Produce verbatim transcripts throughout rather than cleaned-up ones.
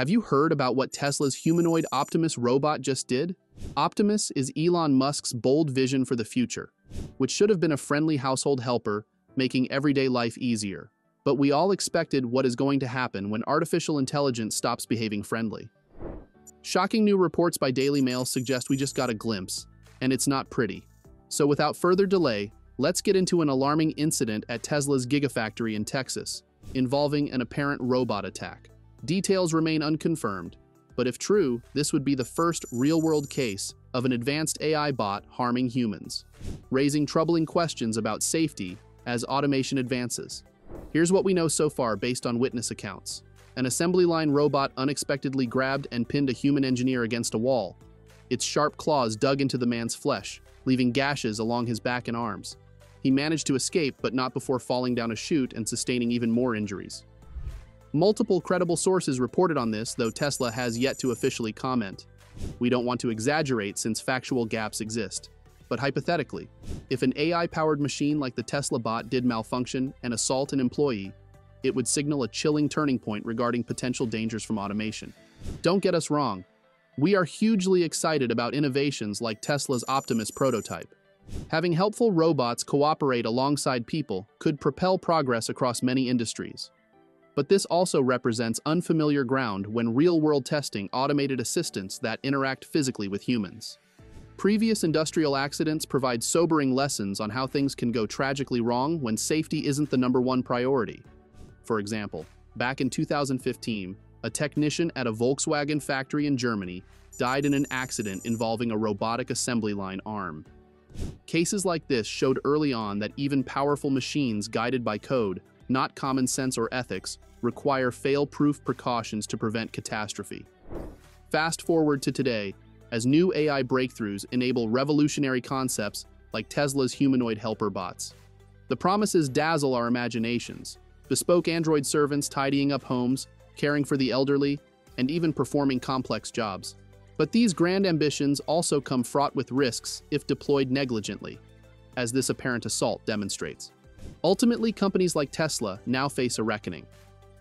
Have you heard about what Tesla's humanoid Optimus robot just did? Optimus is Elon Musk's bold vision for the future, which should have been a friendly household helper, making everyday life easier. But we all expected what is going to happen when artificial intelligence stops behaving friendly. Shocking new reports by Daily Mail suggest we just got a glimpse, and it's not pretty. So without further delay, let's get into an alarming incident at Tesla's Gigafactory in Texas, involving an apparent robot attack. Details remain unconfirmed, but if true, this would be the first real-world case of an advanced A I bot harming humans, raising troubling questions about safety as automation advances. Here's what we know so far based on witness accounts. An assembly line robot unexpectedly grabbed and pinned a human engineer against a wall. Its sharp claws dug into the man's flesh, leaving gashes along his back and arms. He managed to escape, but not before falling down a chute and sustaining even more injuries. Multiple credible sources reported on this, though Tesla has yet to officially comment. We don't want to exaggerate since factual gaps exist. But hypothetically, if an A I-powered machine like the Tesla bot did malfunction and assault an employee, it would signal a chilling turning point regarding potential dangers from automation. Don't get us wrong. We are hugely excited about innovations like Tesla's Optimus prototype. Having helpful robots cooperate alongside people could propel progress across many industries. But this also represents unfamiliar ground when real-world testing automated assistants that interact physically with humans. Previous industrial accidents provide sobering lessons on how things can go tragically wrong when safety isn't the number one priority. For example, back in two thousand fifteen, a technician at a Volkswagen factory in Germany died in an accident involving a robotic assembly line arm. Cases like this showed early on that even powerful machines guided by code, not common sense or ethics, require fail-proof precautions to prevent catastrophe. Fast forward to today, as new A I breakthroughs enable revolutionary concepts like Tesla's humanoid helper bots. The promises dazzle our imaginations. Bespoke android servants tidying up homes, caring for the elderly, and even performing complex jobs. But these grand ambitions also come fraught with risks if deployed negligently, as this apparent assault demonstrates. Ultimately, companies like Tesla now face a reckoning.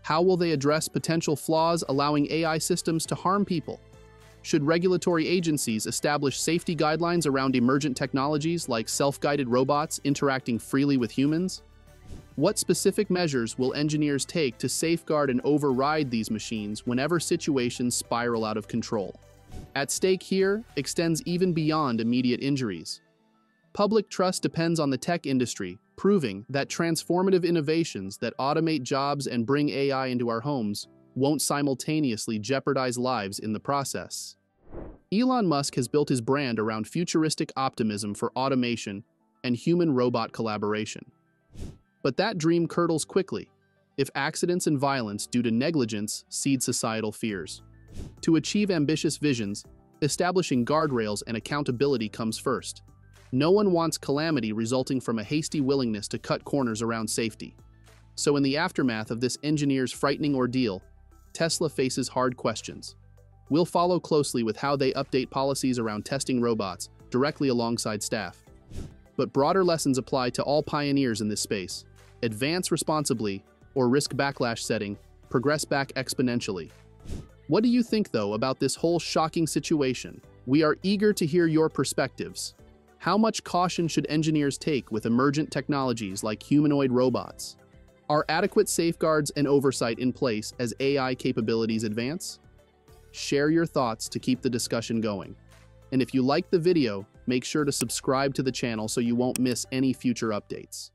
How will they address potential flaws allowing A I systems to harm people? Should regulatory agencies establish safety guidelines around emergent technologies like self-guided robots interacting freely with humans? What specific measures will engineers take to safeguard and override these machines whenever situations spiral out of control? At stake here extends even beyond immediate injuries. Public trust depends on the tech industry, proving that transformative innovations that automate jobs and bring A I into our homes won't simultaneously jeopardize lives in the process. Elon Musk has built his brand around futuristic optimism for automation and human-robot collaboration. But that dream curdles quickly if accidents and violence due to negligence seed societal fears. To achieve ambitious visions, establishing guardrails and accountability comes first. No one wants calamity resulting from a hasty willingness to cut corners around safety. So in the aftermath of this engineer's frightening ordeal, Tesla faces hard questions. We'll follow closely with how they update policies around testing robots directly alongside staff. But broader lessons apply to all pioneers in this space. Advance responsibly, or risk backlash setting, progress back exponentially. What do you think, though, about this whole shocking situation? We are eager to hear your perspectives. How much caution should engineers take with emergent technologies like humanoid robots? Are adequate safeguards and oversight in place as A I capabilities advance? Share your thoughts to keep the discussion going. And if you liked the video, make sure to subscribe to the channel so you won't miss any future updates.